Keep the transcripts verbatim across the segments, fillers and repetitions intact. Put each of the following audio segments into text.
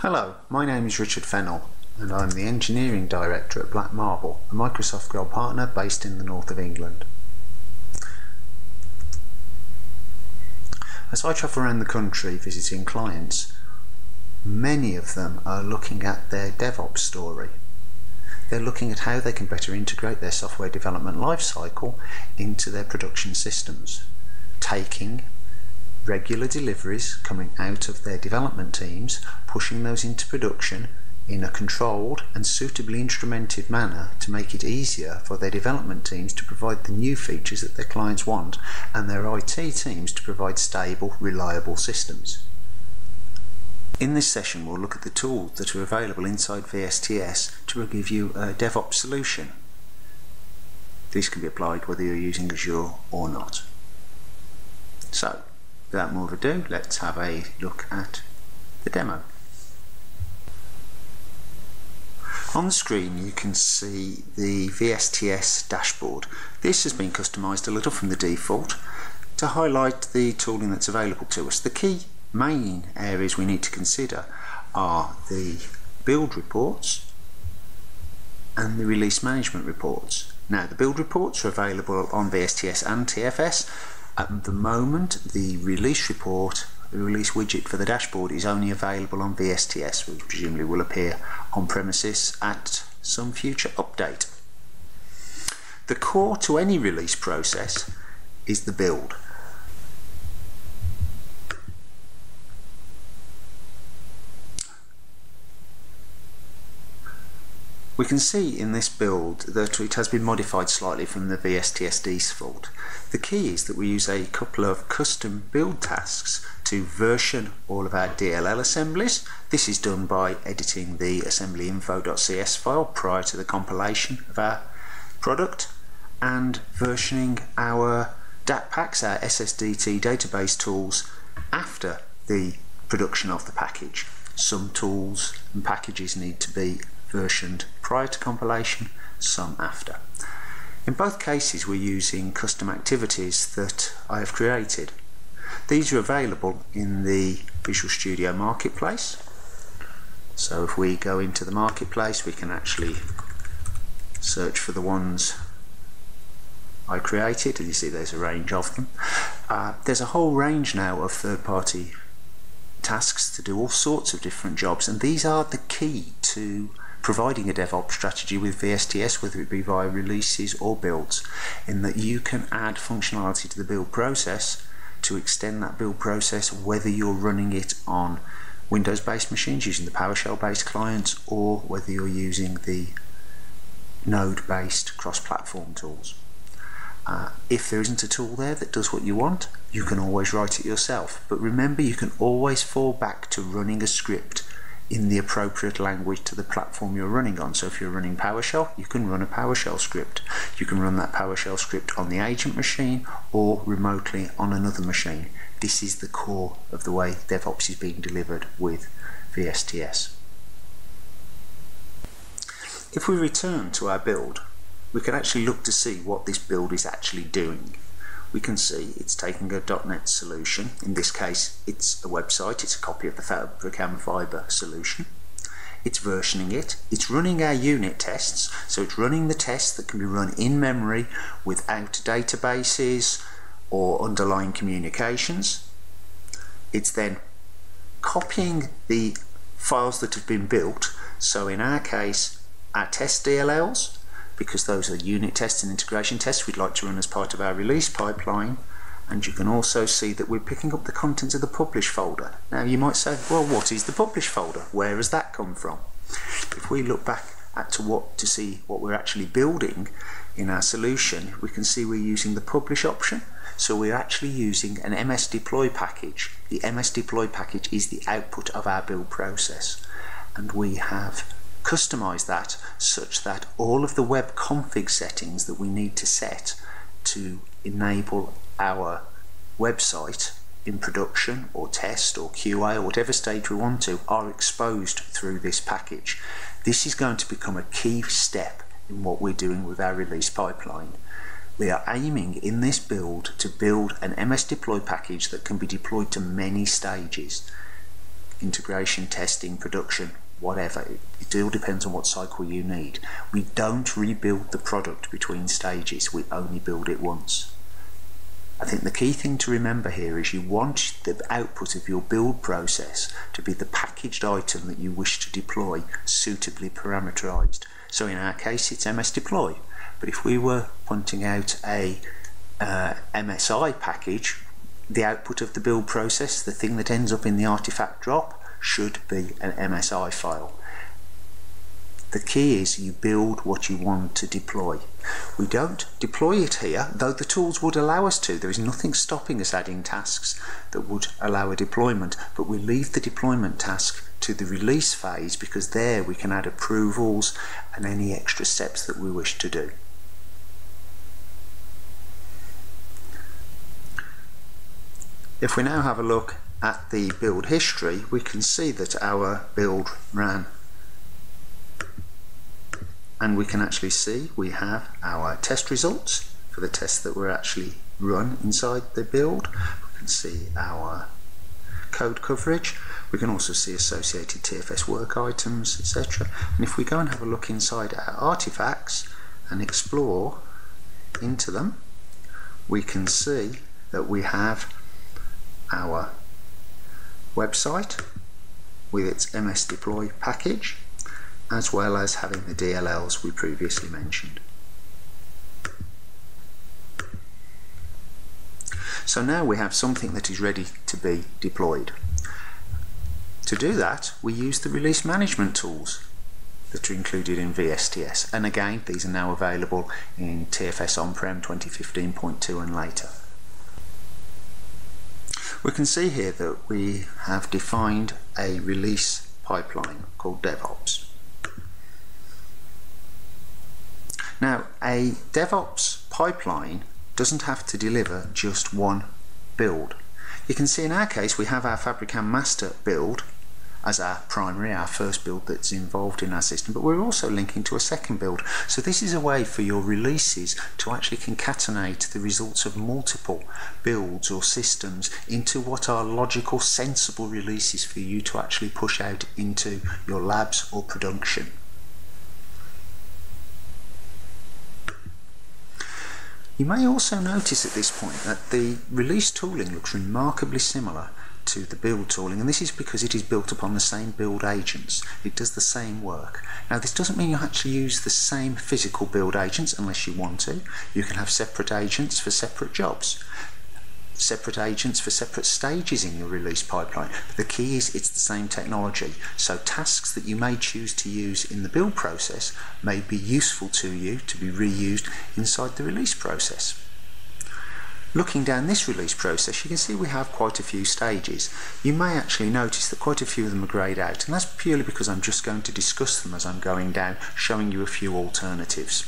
Hello, my name is Richard Fennell and I'm the Engineering Director at Black Marble, a Microsoft Gold partner based in the north of England. As I travel around the country visiting clients, many of them are looking at their DevOps story. They're looking at how they can better integrate their software development lifecycle into their production systems, taking regular deliveries coming out of their development teams, pushing those into production in a controlled and suitably instrumented manner to make it easier for their development teams to provide the new features that their clients want and their I T teams to provide stable, reliable systems. In this session we'll look at the tools that are available inside V S T S to give you a DevOps solution. These can be applied whether you're using Azure or not. So, without more ado, let's have a look at the demo. On the screen you can see the V S T S dashboard. This has been customised a little from the default to highlight the tooling that's available to us. The key main areas we need to consider are the build reports and the release management reports. Now, the build reports are available on V S T S and T F S. At the moment, the release report, the release widget for the dashboard, is only available on V S T S, which presumably will appear on premises at some future update. The core to any release process is the build. We can see in this build that it has been modified slightly from the V S T S default. The key is that we use a couple of custom build tasks to version all of our D L L assemblies. This is done by editing the assembly info dot C S file prior to the compilation of our product and versioning our D A C packs, our S S D T database tools, after the production of the package. Some tools and packages need to be versioned prior to compilation, some after. In both cases we're using custom activities that I have created. These are available in the Visual Studio Marketplace. So if we go into the marketplace we can actually search for the ones I created, and you see there's a range of them. Uh, there's a whole range now of third-party tasks to do all sorts of different jobs, and these are the key to providing a DevOps strategy with V S T S, whether it be via releases or builds, in that you can add functionality to the build process to extend that build process, whether you're running it on Windows-based machines using the PowerShell-based clients, or whether you're using the node-based cross-platform tools. Uh, if there isn't a tool there that does what you want, you can always write it yourself, but remember you can always fall back to running a script in the appropriate language to the platform you're running on. So if you're running PowerShell, you can run a PowerShell script. You can run that PowerShell script on the agent machine or remotely on another machine. This is the core of the way DevOps is being delivered with V S T S. If we return to our build, we can actually look to see what this build is actually doing. We can see it's taking a dot net solution. In this case, it's a website. It's a copy of the Fabrikam Fiber solution. It's versioning it. It's running our unit tests. So it's running the tests that can be run in memory without databases or underlying communications. It's then copying the files that have been built. So in our case, our test D L Ls, because those are unit tests and integration tests we'd like to run as part of our release pipeline. And you can also see that we're picking up the contents of the publish folder. Now you might say, well, what is the publish folder? Where has that come from? If we look back at to what to see what we're actually building in our solution, we can see we're using the publish option. So we're actually using an M S deploy package. The M S deploy package is the output of our build process, and we have customize that such that all of the web config settings that we need to set to enable our website in production or test or Q A or whatever stage we want to are exposed through this package. This is going to become a key step in what we're doing with our release pipeline. We are aiming in this build to build an M S deploy package that can be deployed to many stages. integration, testing, production, whatever. It, it all depends on what cycle you need. We don't rebuild the product between stages, we only build it once. I think the key thing to remember here is you want the output of your build process to be the packaged item that you wish to deploy, suitably parameterized. So in our case it's M S deploy, but if we were pointing out a uh, M S I package, the output of the build process, the thing that ends up in the artifact drop, should be an M S I file. The key is you build what you want to deploy. We don't deploy it here, though the tools would allow us to. There is nothing stopping us adding tasks that would allow a deployment, but we leave the deployment task to the release phase because there we can add approvals and any extra steps that we wish to do. If we now have a look at the build history, we can see that our build ran, and we can actually see we have our test results for the tests that were actually run inside the build. We can see our code coverage, we can also see associated T F S work items, et cetera. And if we go and have a look inside our artifacts and explore into them, we can see that we have our website with its M S deploy package, as well as having the D L Ls we previously mentioned. So now we have something that is ready to be deployed. To do that, we use the release management tools that are included in V S T S, and again these are now available in T F S on-prem twenty fifteen point two and later. We can see here that we have defined a release pipeline called DevOps. Now, a DevOps pipeline doesn't have to deliver just one build. You can see in our case we have our Fabrikam master build as our primary, our first build that's involved in our system, but we're also linking to a second build. So this is a way for your releases to actually concatenate the results of multiple builds or systems into what are logical, sensible releases for you to actually push out into your labs or production. You may also notice at this point that the release tooling looks remarkably similar to the build tooling, and this is because it is built upon the same build agents. It does the same work. Now this doesn't mean you actually use the same physical build agents unless you want to. You can have separate agents for separate jobs, separate agents for separate stages in your release pipeline, but the key is it's the same technology. So tasks that you may choose to use in the build process may be useful to you to be reused inside the release process. Looking down this release process, you can see we have quite a few stages. You may actually notice that quite a few of them are greyed out, and that's purely because I'm just going to discuss them as I'm going down, showing you a few alternatives.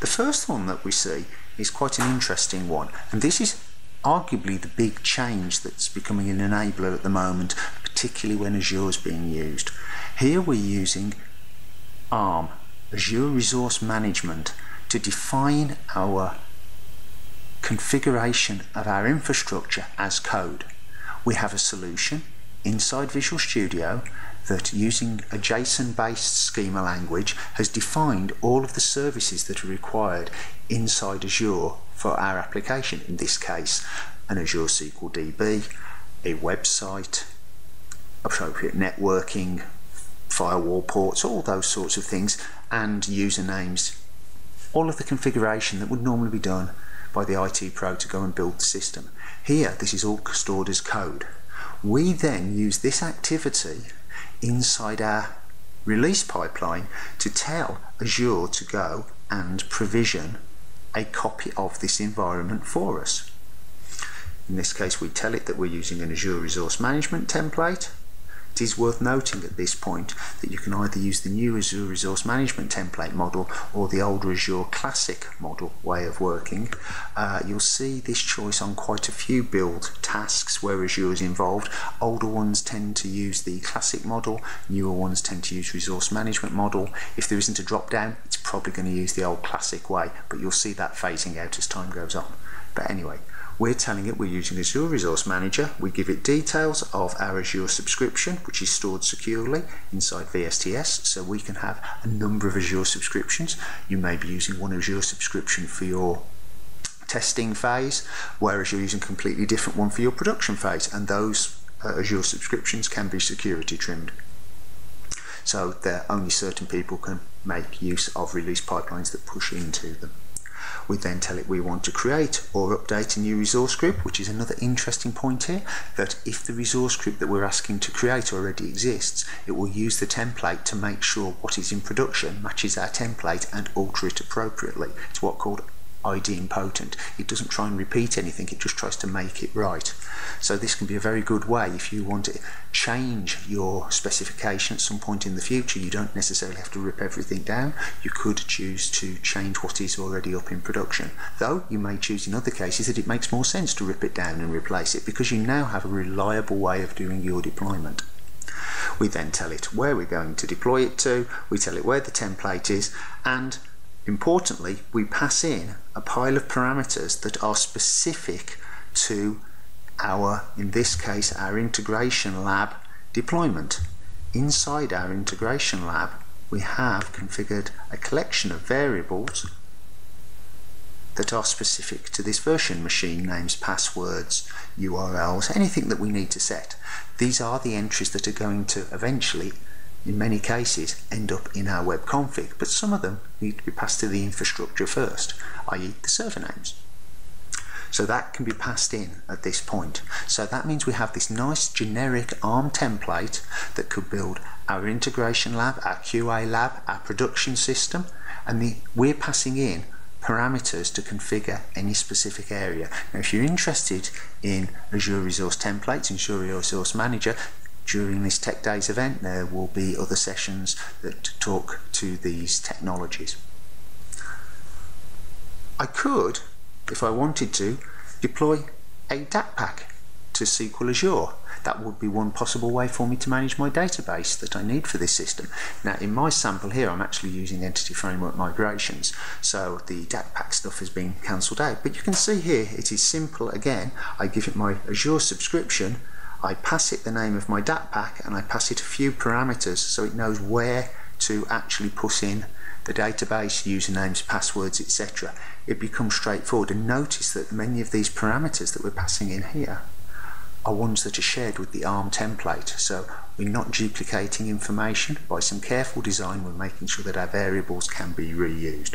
The first one that we see is quite an interesting one, and this is arguably the big change that's becoming an enabler at the moment, particularly when Azure is being used. Here we're using A R M, Azure Resource Management, to define our configuration of our infrastructure as code. We have a solution inside Visual Studio that, using a JSON-based schema language, has defined all of the services that are required inside Azure for our application. In this case, an Azure S Q L D B, a website, appropriate networking, firewall ports, all those sorts of things, and usernames. All of the configuration that would normally be done by the I T pro to go and build the system. Here, this is all stored as code. We then use this activity inside our release pipeline to tell Azure to go and provision a copy of this environment for us. In this case, we tell it that we're using an Azure Resource Management template. It is worth noting at this point that you can either use the new Azure Resource Management template model or the older Azure Classic model way of working. Uh, you'll see this choice on quite a few build tasks where Azure is involved. Older ones tend to use the Classic model, newer ones tend to use Resource Management model. If there isn't a drop down, it's probably going to use the old Classic way, but you'll see that phasing out as time goes on. But anyway, we're telling it we're using Azure Resource Manager. We give it details of our Azure subscription, which is stored securely inside V S T S, so we can have a number of Azure subscriptions. You may be using one Azure subscription for your testing phase, whereas you're using a completely different one for your production phase, and those uh, Azure subscriptions can be security trimmed. So there only certain people can make use of release pipelines that push into them. We then tell it we want to create or update a new resource group, which is another interesting point here, that if the resource group that we're asking to create already exists, it will use the template to make sure what is in production matches our template and alter it appropriately. It's what's called I D impotent. It doesn't try and repeat anything, it just tries to make it right. So this can be a very good way if you want to change your specification at some point in the future. You don't necessarily have to rip everything down. You could choose to change what is already up in production, though you may choose in other cases that it makes more sense to rip it down and replace it, because you now have a reliable way of doing your deployment. We then tell it where we're going to deploy it to, we tell it where the template is, and importantly, we pass in a pile of parameters that are specific to our, in this case, our integration lab deployment. Inside our integration lab, we have configured a collection of variables that are specific to this version: machine names, passwords, U R Ls, anything that we need to set. These are the entries that are going to eventually, in many cases, end up in our web config, but some of them need to be passed to the infrastructure first, that is the server names. So that can be passed in at this point. So that means we have this nice generic ARM template that could build our integration lab, our Q A lab, our production system, and the, we're passing in parameters to configure any specific area. Now, if you're interested in Azure Resource Templates and Azure Resource Manager, during this Tech Days event, there will be other sessions that talk to these technologies. I could, if I wanted to, deploy a D A C Pack to S Q L Azure. That would be one possible way for me to manage my database that I need for this system. Now, in my sample here, I'm actually using Entity Framework Migrations, so the D A C Pack stuff has been cancelled out. But you can see here, it is simple again. I give it my Azure subscription, I pass it the name of my D A C Pack, and I pass it a few parameters so it knows where to actually put in the database, usernames, passwords, et cetera. It becomes straightforward, and notice that many of these parameters that we're passing in here are ones that are shared with the ARM template, so we're not duplicating information. By some careful design, we're making sure that our variables can be reused.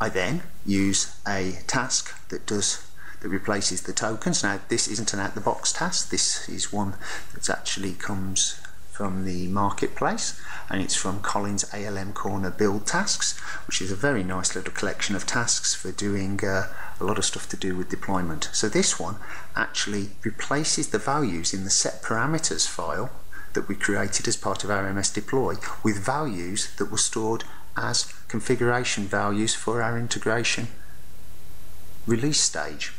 I then use a task that does It replaces the tokens. Now, this isn't an out-the-box task, this is one that actually comes from the marketplace, and it's from Colin's A L M Corner Build Tasks, which is a very nice little collection of tasks for doing uh, a lot of stuff to do with deployment. So this one actually replaces the values in the set parameters file that we created as part of our M S deploy with values that were stored as configuration values for our integration release stage.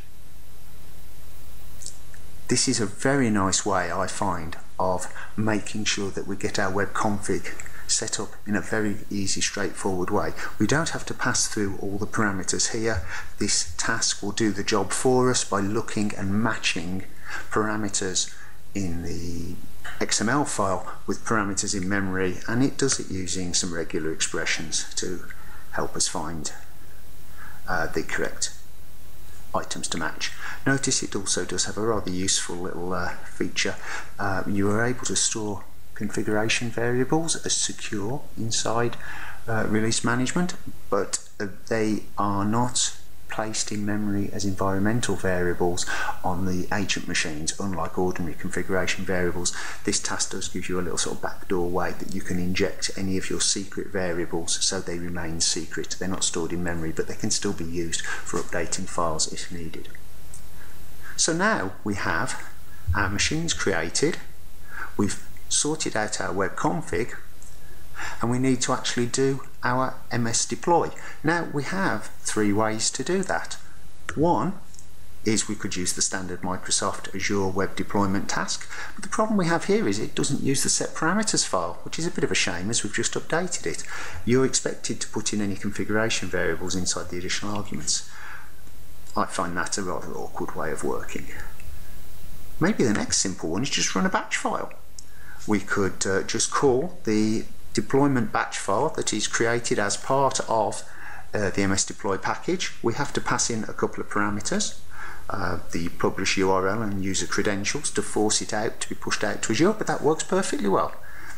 This is a very nice way, I find, of making sure that we get our web config set up in a very easy, straightforward way. We don't have to pass through all the parameters here. This task will do the job for us by looking and matching parameters in the X M L file with parameters in memory, and it does it using some regular expressions to help us find uh, the correct items to match. Notice it also does have a rather useful little uh, feature. Uh, you are able to store configuration variables as secure inside uh, release management, but they are not placed in memory as environmental variables on the agent machines, unlike ordinary configuration variables. This task does give you a little sort of backdoor way that you can inject any of your secret variables so they remain secret. They're not stored in memory, but they can still be used for updating files if needed. So now we have our machines created, we've sorted out our web config, and we need to actually do our M S deploy. Now, we have three ways to do that. One is we could use the standard Microsoft Azure web deployment task, but the problem we have here is it doesn't use the set parameters file, which is a bit of a shame as we've just updated it. You're expected to put in any configuration variables inside the additional arguments. I find that a rather awkward way of working. Maybe the next simple one is just run a batch file. We could uh, just call the deployment batch file that is created as part of uh, the M S deploy package. We have to pass in a couple of parameters, uh, the publish U R L and user credentials, to force it out to be pushed out to Azure, but that works perfectly well.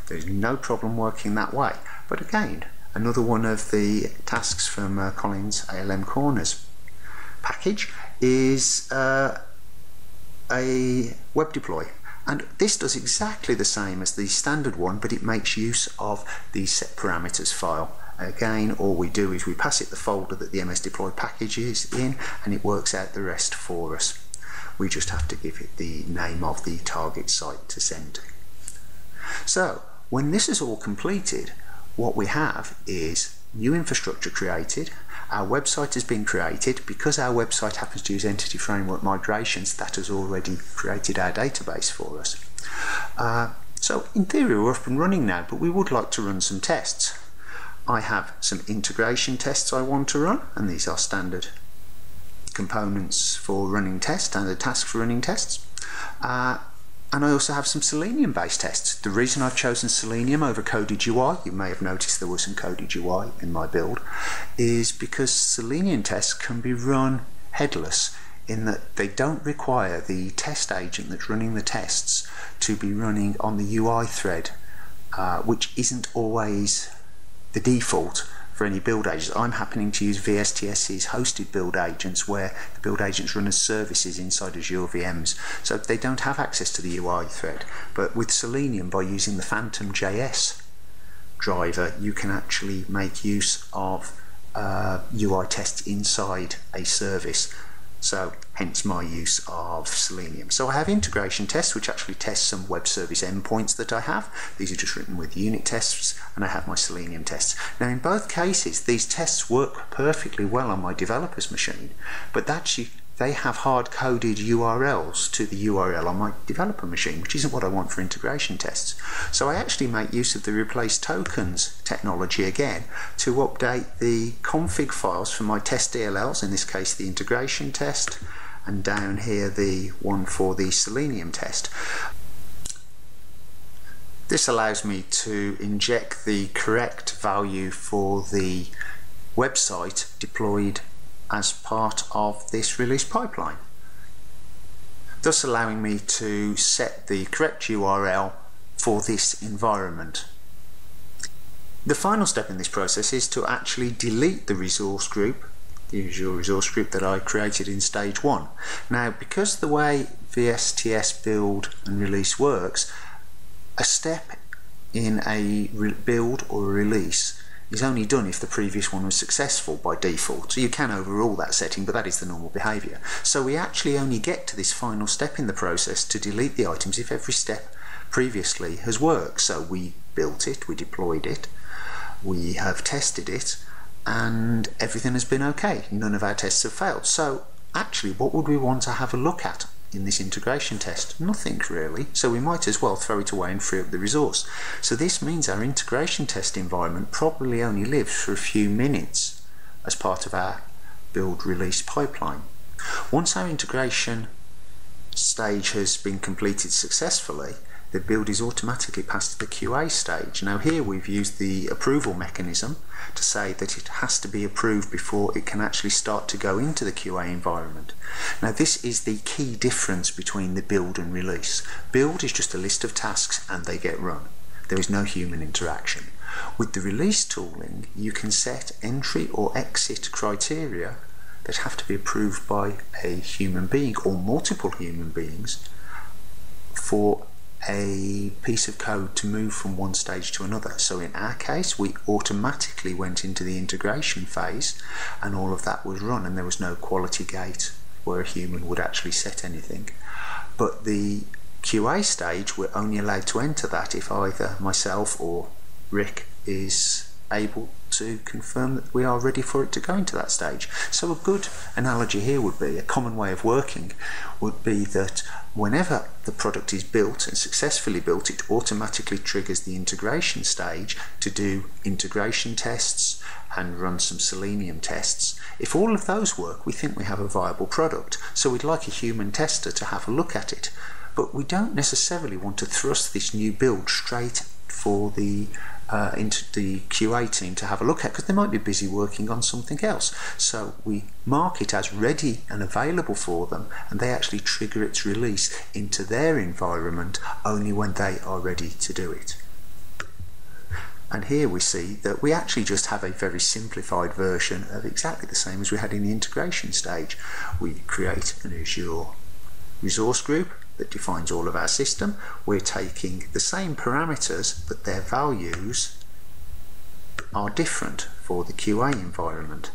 There's no problem working that way. But again, another one of the tasks from uh, Colin's A L M Corners package is uh, a web deploy. And this does exactly the same as the standard one, but it makes use of the set parameters file. Again, all we do is we pass it the folder that the M S deploy package is in, and it works out the rest for us. We just have to give it the name of the target site to send to. So when this is all completed, what we have is new infrastructure created. Our website has been created. Because our website happens to use Entity Framework Migrations, that has already created our database for us. Uh, so in theory, we're up and running now, but we would like to run some tests. I have some integration tests I want to run, and these are standard components for running tests and a task for running tests. Uh, And I also have some Selenium based tests. The reason I've chosen Selenium over Coded U I, you may have noticed there was some Coded U I in my build, is because Selenium tests can be run headless, in that they don't require the test agent that's running the tests to be running on the U I thread, uh, which isn't always the default for any build agents. I'm happening to use V S T S's hosted build agents, where the build agents run as services inside Azure V Ms, so they don't have access to the U I thread. But with Selenium, by using the Phantom J S driver, you can actually make use of uh, U I tests inside a service, so hence my use of Selenium. So I have integration tests, which actually test some web service endpoints that I have. These are just written with unit tests, and I have my Selenium tests. Now in both cases, these tests work perfectly well on my developer's machine, but that's, they have hard-coded U R Ls to the U R L on my developer machine, which isn't what I want for integration tests. So I actually make use of the replace tokens technology again to update the config files for my test D L Ls, in this case the integration test, and down here the one for the Selenium test. This allows me to inject the correct value for the website deployed as part of this release pipeline, thus allowing me to set the correct U R L for this environment. The final step in this process is to actually delete the resource group, the Azure resource group that I created in stage one. Now, because the way V S T S build and release works, a step in a build or a release is only done if the previous one was successful by default. So you can overrule that setting, but that is the normal behaviour. So we actually only get to this final step in the process to delete the items if every step previously has worked. So we built it, we deployed it, we have tested it, and everything has been okay. None of our tests have failed. So actually, what would we want to have a look at in this integration test? Nothing really, so we might as well throw it away and free up the resource. So this means our integration test environment probably only lives for a few minutes as part of our build release pipeline. Once our integration stage has been completed successfully, the build is automatically passed to the Q A stage. Now here we've used the approval mechanism to say that it has to be approved before it can actually start to go into the Q A environment. Now this is the key difference between the build and release. Build is just a list of tasks and they get run. There is no human interaction. With the release tooling, you can set entry or exit criteria that have to be approved by a human being or multiple human beings for a piece of code to move from one stage to another. So in our case, we automatically went into the integration phase and all of that was run, and there was no quality gate where a human would actually set anything. But the Q A stage, we're only allowed to enter that if either myself or Rick is able to confirm that we are ready for it to go into that stage. So a good analogy here would be, a common way of working would be that whenever the product is built and successfully built, it automatically triggers the integration stage to do integration tests and run some Selenium tests. If all of those work, we think we have a viable product, so we'd like a human tester to have a look at it. But we don't necessarily want to thrust this new build straight for the Uh, into the Q A team to have a look at, because they might be busy working on something else. So we mark it as ready and available for them, and they actually trigger its release into their environment only when they are ready to do it. And here we see that we actually just have a very simplified version of exactly the same as we had in the integration stage. We create an Azure resource group that defines all of our system. We're taking the same parameters, but their values are different for the Q A environment.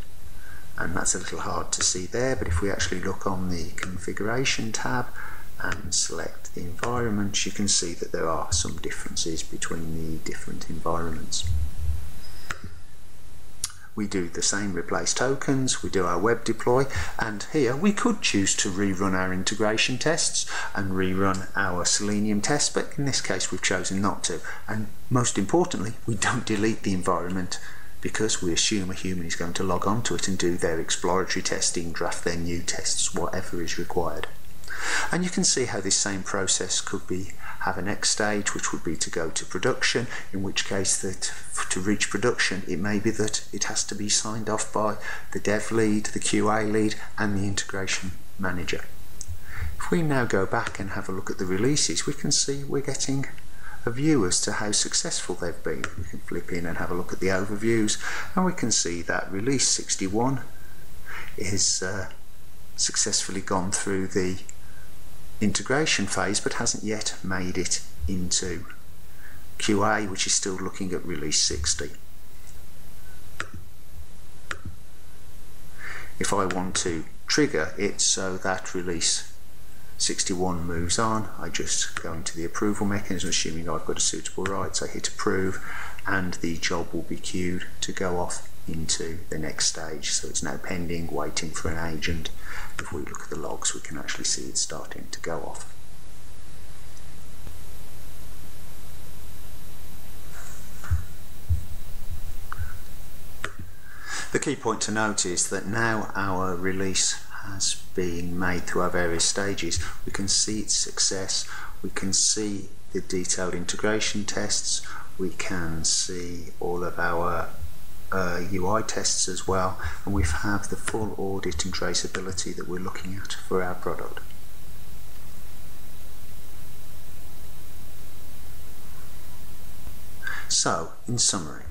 And that's a little hard to see there, but if we actually look on the configuration tab and select the environments, you can see that there are some differences between the different environments. We do the same replace tokens, we do our web deploy, and here we could choose to rerun our integration tests and rerun our Selenium tests, but in this case we've chosen not to. And most importantly, we don't delete the environment, because we assume a human is going to log on to it and do their exploratory testing, draft their new tests, whatever is required. And you can see how this same process could be have a next stage, which would be to go to production, in which case that to reach production it may be that it has to be signed off by the dev lead, the Q A lead and the integration manager. If we now go back and have a look at the releases, we can see we're getting a view as to how successful they've been. We can flip in and have a look at the overviews, and we can see that release sixty-one is uh, successfully gone through the integration phase, but hasn't yet made it into Q A, which is still looking at release sixty. If I want to trigger it so that release sixty-one moves on, I just go into the approval mechanism, assuming I've got a suitable right, so I hit approve, and the job will be queued to go off into the next stage. So it's now pending, waiting for an agent. If we look at the logs, we can actually see it starting to go off. The key point to note is that now our release has been made through our various stages. We can see its success, we can see the detailed integration tests, we can see all of our Uh, U I tests as well, and we have the full audit and traceability that we're looking at for our product. So, in summary,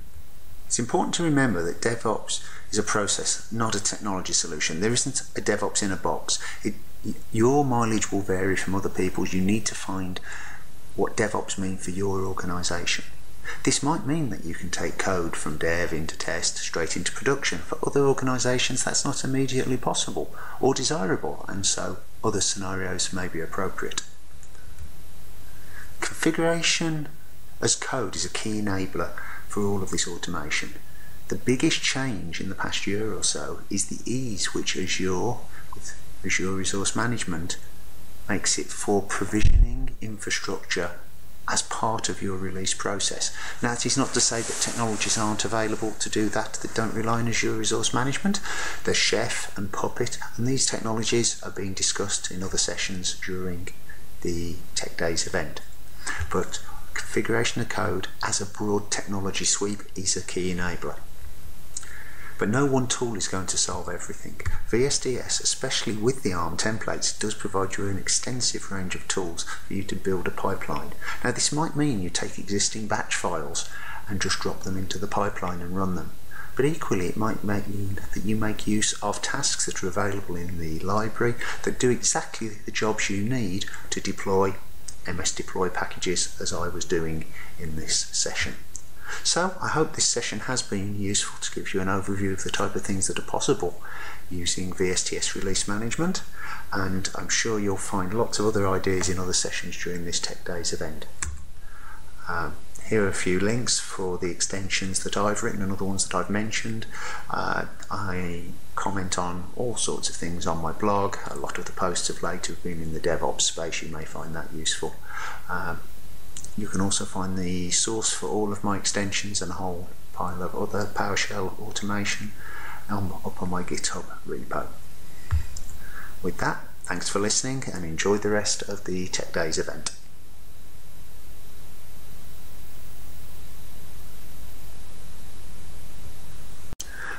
it's important to remember that DevOps is a process, not a technology solution. There isn't a DevOps in a box. It, your mileage will vary from other people's. You need to find what DevOps means for your organisation. This might mean that you can take code from dev into test straight into production. For other organisations, that's not immediately possible or desirable, and so other scenarios may be appropriate. Configuration as code is a key enabler for all of this automation. The biggest change in the past year or so is the ease which Azure, with Azure Resource Management, makes it for provisioning infrastructure as part of your release process. Now, it is not to say that technologies aren't available to do that that don't rely on Azure Resource Management. The Chef and Puppet and these technologies are being discussed in other sessions during the Tech Days event. But configuration of code as a broad technology sweep is a key enabler. But no one tool is going to solve everything. V S T S, especially with the ARM templates, does provide you an extensive range of tools for you to build a pipeline. Now, this might mean you take existing batch files and just drop them into the pipeline and run them. But equally, it might mean that you make use of tasks that are available in the library that do exactly the jobs you need to deploy M S deploy packages, as I was doing in this session. So I hope this session has been useful to give you an overview of the type of things that are possible using V S T S release management, and I'm sure you'll find lots of other ideas in other sessions during this Tech Days event. Um, Here are a few links for the extensions that I've written and other ones that I've mentioned. Uh, I comment on all sorts of things on my blog. A lot of the posts of late have been in the DevOps space. You may find that useful. Uh, you can also find the source for all of my extensions and a whole pile of other PowerShell automation um, up on my GitHub repo. With that, thanks for listening and enjoy the rest of the Tech Days event.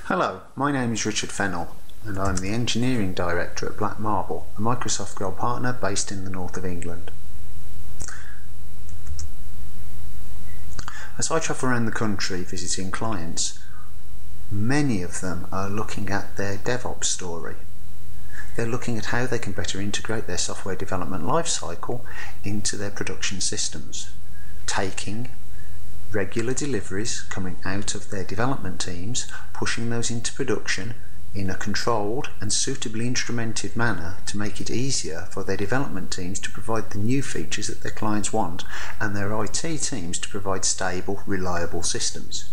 Hello, my name is Richard Fennell and I'm the Engineering Director at Black Marble, a Microsoft Gold partner based in the north of England. As I travel around the country visiting clients, many of them are looking at their DevOps story. They're looking at how they can better integrate their software development lifecycle into their production systems, taking regular deliveries coming out of their development teams, pushing those into production in a controlled and suitably instrumented manner to make it easier for their development teams to provide the new features that their clients want and their I T teams to provide stable, reliable systems.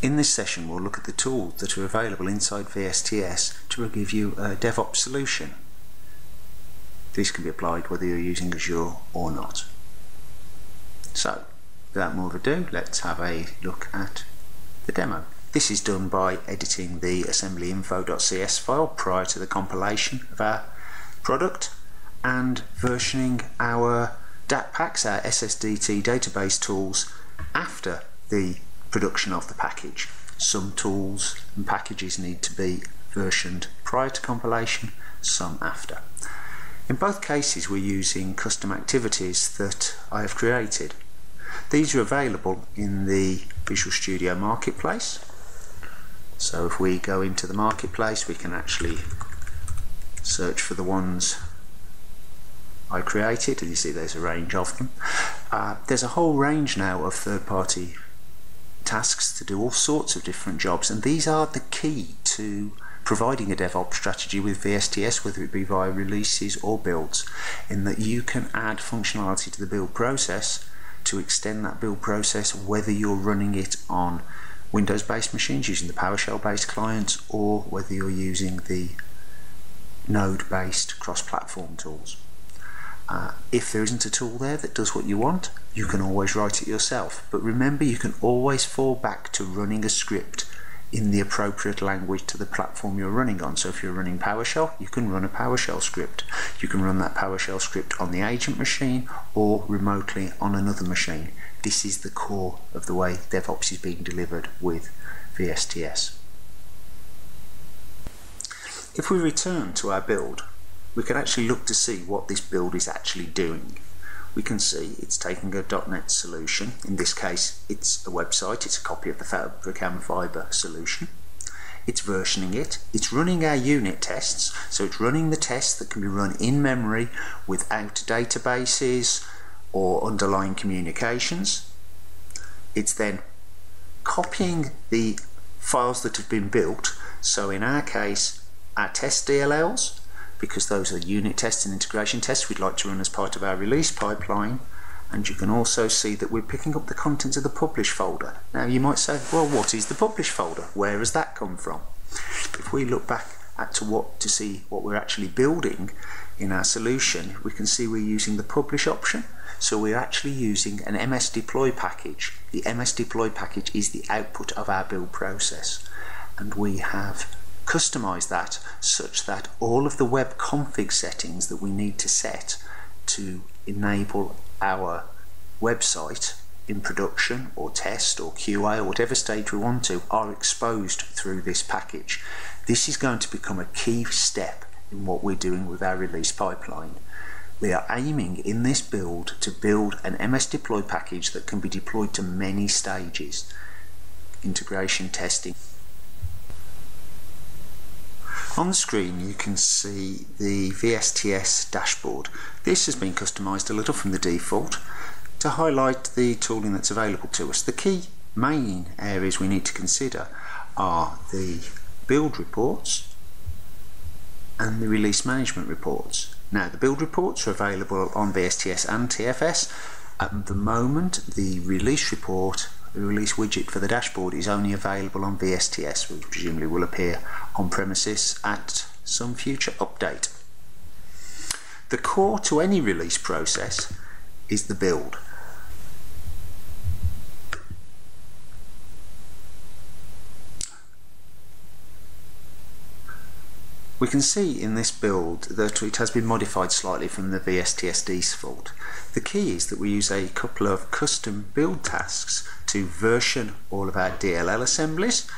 In this session we'll look at the tools that are available inside V S T S to give you a DevOps solution. These can be applied whether you're using Azure or not. So, without more ado, let's have a look at the demo. This is done by editing the assembly info dot C S file prior to the compilation of our product and versioning our D A C packs, our S S D T database tools, after the production of the package. Some tools and packages need to be versioned prior to compilation, some after. In both cases we're using custom activities that I have created. These are available in the Visual Studio Marketplace. So if we go into the marketplace, we can actually search for the ones I created, and you see there's a range of them. Uh, there's a whole range now of third-party tasks to do all sorts of different jobs, and these are the key to providing a DevOps strategy with V S T S, whether it be via releases or builds, in that you can add functionality to the build process to extend that build process, whether you're running it on Windows-based machines using the PowerShell-based clients, or whether you're using the node-based cross-platform tools. Uh, if there isn't a tool there that does what you want, you can always write it yourself. But remember, you can always fall back to running a script in the appropriate language to the platform you're running on. So if you're running PowerShell, you can run a PowerShell script. You can run that PowerShell script on the agent machine or remotely on another machine. This is the core of the way DevOps is being delivered with V S T S. If we return to our build, we can actually look to see what this build is actually doing. We can see it's taking a .NET solution. In this case, it's a website. It's a copy of the Fabrikam Fiber solution. It's versioning it. It's running our unit tests. So it's running the tests that can be run in memory without databases or underlying communications. It's then copying the files that have been built. So in our case, our test D L Ls, because those are unit tests and integration tests we'd like to run as part of our release pipeline. And you can also see that we're picking up the contents of the publish folder. Now you might say, well, what is the publish folder? Where has that come from? If we look back at to what to see what we're actually building in our solution, we can see we're using the publish option. So we're actually using an M S deploy package. The M S deploy package is the output of our build process, and we have customize that such that all of the web config settings that we need to set to enable our website in production or test or Q A or whatever stage we want to are exposed through this package. This is going to become a key step in what we're doing with our release pipeline. We are aiming in this build to build an M S deploy package that can be deployed to many stages. Integration testing. On the screen you can see the V S T S dashboard. This has been customised a little from the default to highlight the tooling that's available to us. The key main areas we need to consider are the build reports and the release management reports. Now the build reports are available on V S T S and T F S. At the moment, the release report, the release widget for the dashboard is only available on V S T S, which presumably will appear on premises at some future update. The core to any release process is the build. We can see in this build that it has been modified slightly from the V S T S default. The key is that we use a couple of custom build tasks to version all of our D L L assemblies.